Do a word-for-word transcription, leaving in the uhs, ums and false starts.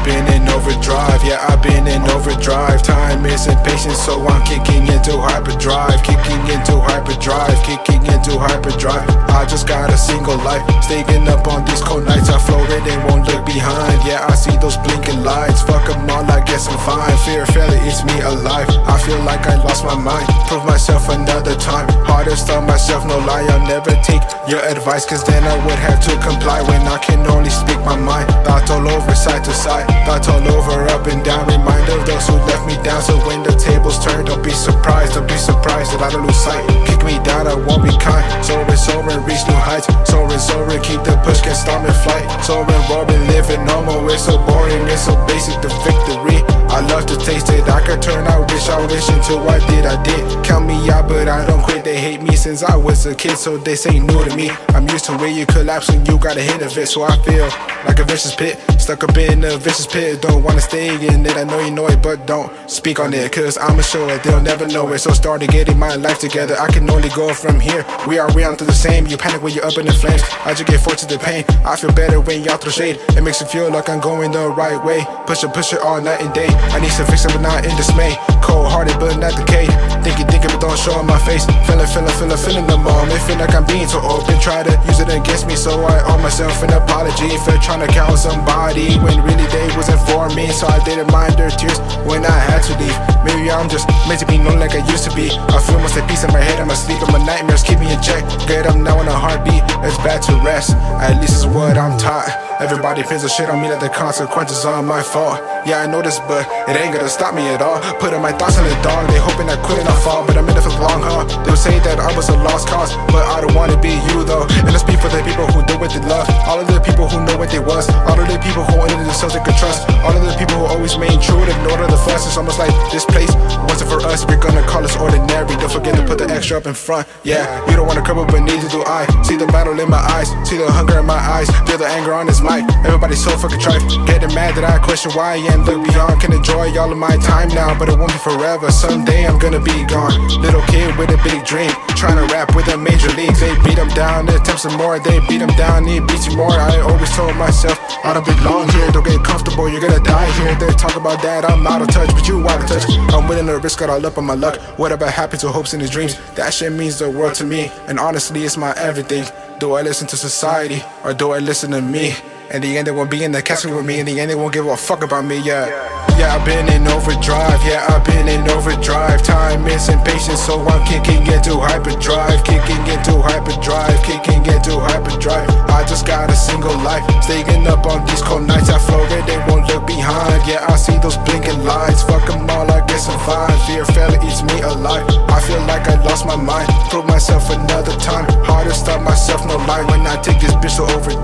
I've been in overdrive, yeah, I've been in overdrive. Time isn't patient, so I'm kicking into hyperdrive. Kicking into hyperdrive, kicking into hyperdrive. I just got a single life, staying up on these cold nights. I floated and won't look behind, yeah, I see those blinking lights. Fuck them all, I guess I'm fine. Fear of failure eats me alive, I feel like I lost my mind. Prove myself another time, hardest on myself, no lie. I'll never take your advice, cause then I would have to comply. When I can only speak my mind, thoughts all over side to side, thoughts all over up and down. Remind of those who left me down, so when the tables turn, don't be surprised, don't be surprised that I don't lose sight. Kick me down, I won't be kind. Soaring, soaring, reach new heights. Soaring, soaring, keep the push, can't stop in flight. Soaring, roaring, living normal, it's so boring, it's so basic, the victory. I love to taste it, I could turn, I wish, I wish until I did, I did. Count me out, but I don't quit, they hate me since I was a kid, so this ain't new to me. I'm used to where you collapse and you got a hit of it, so I feel like a vicious pit, stuck up in a vicious pit. Don't wanna stay in it, I know you know it, but don't speak on it, cause I'ma show it, they'll never know it. So started getting my life together, I can only go from here. We are, we onto the same, you panic when you're up in the flames. I just get forced to the pain, I feel better when y'all throw shade. It makes me feel like I'm going the right way. Push it, push it all night and day. I need some fixing but not in dismay. Cold-hearted but not decayed. Thinking, thinking but don't show on my face. Feeling, feeling, feeling, feeling the moment. Feel like I'm being too open. Try to use it against me, so I owe myself an apology for trying to count somebody when really they wasn't for me. So I didn't mind their tears when I had to leave. Maybe I'm just meant to be known like I used to be. I feel most at peace in my head, I'm asleep, and my nightmares keep me in check. Get up now in a heartbeat, it's bad to rest. At least it's what I'm taught. Everybody pins the shit on me that the consequences are my fault. Yeah, I know this, but it ain't gonna stop me at all. Putting my thoughts on the dog, they hoping I quit and I fall, but I'm in it for the long haul. They'll say that I was a lost cause, but I don't wanna be you though. And let's be for the people who do what they love, all of the people who know what they was, all of the people who only themselves they could trust, all of the people who always remain true to none of the fuss. It's almost like this place wasn't for us, we're gonna call us ordinary. Don't forget to put the extra up in front. Yeah, you don't wanna crumble, but neither do I. See the battle in my eyes, see the hunger in my eyes, feel the anger on his mic. Everybody's so fucking trife, getting mad that I question why I am. Look beyond, can enjoy all of my time now, but it won't be forever. Someday I'm gonna be gone. Little kid with a big dream, trying to rap with a major league. They beat him down, they attempt some more. They beat him down, he beats you more. I always told myself, I don't belong here. Don't get comfortable, you're gonna die here. They talk about that, I'm out of touch, but you out of touch. I'm willing to risk it all up on my luck. Whatever happened to hopes and his dreams, that shit means the world to me. And honestly, it's my everything. Do I listen to society, or do I listen to me? In the end, they won't be in the casket with me. In the end, they won't give a fuck about me, yeah. Yeah, I've been in overdrive, yeah, I've been in overdrive. Time is impatient, so I'm kicking into hyperdrive. Kicking into hyperdrive, kicking into hyperdrive. I just got a single life, staying up on these cold nights. I floated, they won't look behind, yeah, I see those blinking lights. Fuck them all, I guess I'm fine. Fear of failure eats me alive, I feel like I lost my mind. Prove myself another time, hardest on myself, no lie. When I take this bitch to overdrive.